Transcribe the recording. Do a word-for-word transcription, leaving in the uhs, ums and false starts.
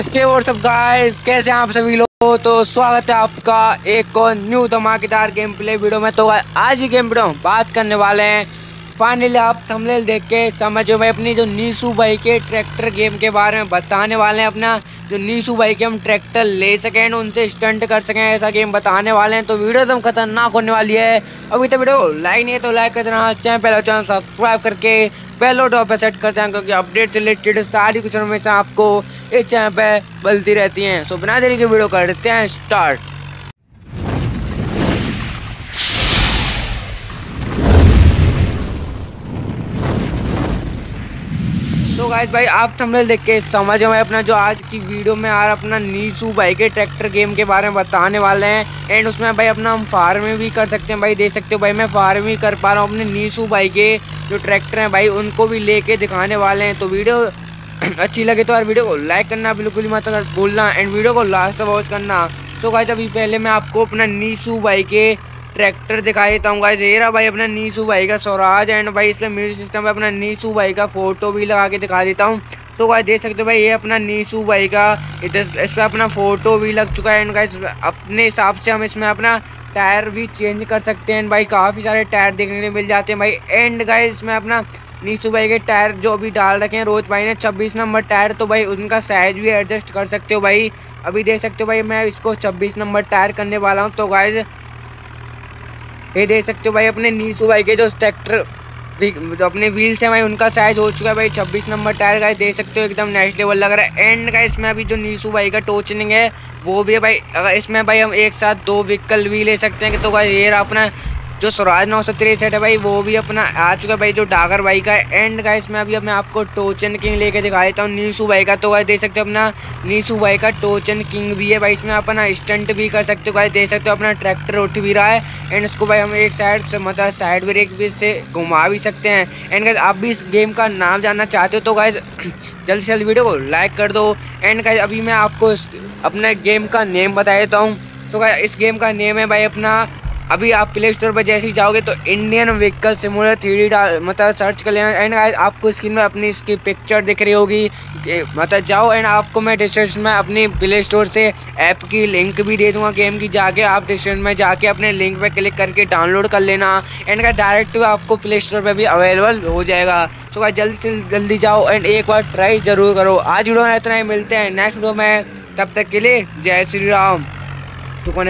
Hey what's up guys, कैसे हैं आप सभी लोग। तो स्वागत है आपका एक और न्यू धमाकेदार गेम प्ले वीडियो में। तो आज ही गेम वीडियो में बात करने वाले हैं, फाइनली आप थंबनेल देख के समझो, मैं अपनी जो नीशू भाई के ट्रैक्टर गेम के बारे में बताने वाले हैं। अपना जो नीशू भाई के हम ट्रैक्टर ले सकें, उनसे स्टंट कर सकें, ऐसा गेम बताने वाले हैं। तो वीडियो एकदम खतरनाक होने वाली है। अभी तो वीडियो लाइक नहीं है तो लाइक कर देना, चैनल पहला चैनल सब्सक्राइब करके बेल आइकन पर सेट करते हैं, क्योंकि अपडेट से रिलेटेड सारी कुछ हमेशा आपको इस चैनल पर मिलती रहती हैं। सो बिना देरी के वीडियो करते हैं स्टार्ट। तो गाइस भाई आप थंबनेल देख के समझ में अपना जो आज की वीडियो में यार अपना नीशू भाई के ट्रैक्टर गेम के बारे में बताने वाले हैं। एंड उसमें भाई अपना हम फार्मिंग भी कर सकते हैं। भाई देख सकते हो भाई मैं फार्मिंग कर पा रहा हूँ। अपने नीशू भाई के जो ट्रैक्टर हैं भाई उनको भी लेके दिखाने वाले हैं। तो वीडियो अच्छी लगे तो यार वीडियो को लाइक करना बिल्कुल ही मत भूलना, एंड वीडियो को लास्ट तक वॉच करना। सो गाइस अभी पहले मैं आपको अपना नीशू भाई के ट्रैक्टर दिखाई देता हूँ। गाइस ये रहा भाई अपना नीशू भाई का स्वराज। एंड भाई इसलिए मेरे सिस्टम में अपना नीशू भाई का फोटो भी लगा के दिखा देता हूँ। तो गाइस देख सकते हो भाई ये अपना नीशू भाई का इधर इस पर अपना फ़ोटो भी लग चुका है। एंड गाइस अपने हिसाब से हम इसमें अपना टायर भी चेंज कर सकते हैं। भाई काफ़ी सारे टायर देखने को मिल जाते हैं भाई। एंड गाइस इसमें अपना नीशू भाई के टायर जो अभी डाल रखे हैं रोहित भाई ने छब्बीस नंबर टायर, तो भाई उनका साइज भी एडजस्ट कर सकते हो। भाई अभी देख सकते हो भाई मैं इसको छब्बीस नंबर टायर करने वाला हूँ। तो गाइस ये देख सकते हो भाई अपने नीशू भाई के जो ट्रैक्टर जो अपने व्हील्स हैं भाई उनका साइज हो चुका है भाई छब्बीस नंबर टायर का। देख सकते हो एकदम नेक्स्ट लेवल लग रहा है। एंड का इसमें अभी जो नीशू भाई का टोचनिंग है वो भी है भाई। अगर इसमें भाई हम एक साथ दो व्हीकल भी ले सकते हैं। तो भाई ये अपना जो स्वराज नौ सौ तिरसठ है भाई वो भी अपना आ चुका है भाई, जो डागर भाई का है। एंड का इसमें अभी मैं आपको टोचन किंग लेके दिखा देता हूँ नीशू भाई का। तो भाई देख सकते हो अपना नीशू भाई का टोचन किंग भी है भाई। इसमें अपना स्टंट भी कर सकते हो। भाई देख सकते हो अपना ट्रैक्टर उठ भी रहा है। एंड इसको भाई हम एक साइड से मतलब साइड ब्रेक भी से घुमा भी सकते हैं। एंड आप भी इस गेम का नाम जानना चाहते हो तो गाइस जल्द से जल्द वीडियो को लाइक कर दो। एंड गाइस अभी मैं आपको अपना गेम का नेम बता देता हूँ। तो गाइस इस गेम का नेम है भाई अपना, अभी आप प्ले स्टोर पर जैसे ही जाओगे तो Indian vehicle simulator three D डाल मतलब सर्च कर लेना। एंड गाइस आपको स्क्रीन में अपनी इसकी पिक्चर दिख रही होगी, मतलब जाओ। एंड आपको मैं डिस्क्रिप्शन में अपनी प्ले स्टोर से ऐप की लिंक भी दे दूंगा गेम की, जाके आप डिस्क्रिप्शन में जाके अपने लिंक पर क्लिक करके डाउनलोड कर लेना। एंड गाइस डायरेक्ट आपको प्ले स्टोर पर भी अवेलेबल हो जाएगा। सो गाइस जल्दी से जल्दी जाओ एंड एक बार ट्राई ज़रूर करो। आज वीडियो में इतना ही, मिलते हैं नेक्स्ट वीडियो में, तब तक के लिए जय श्री राम। तो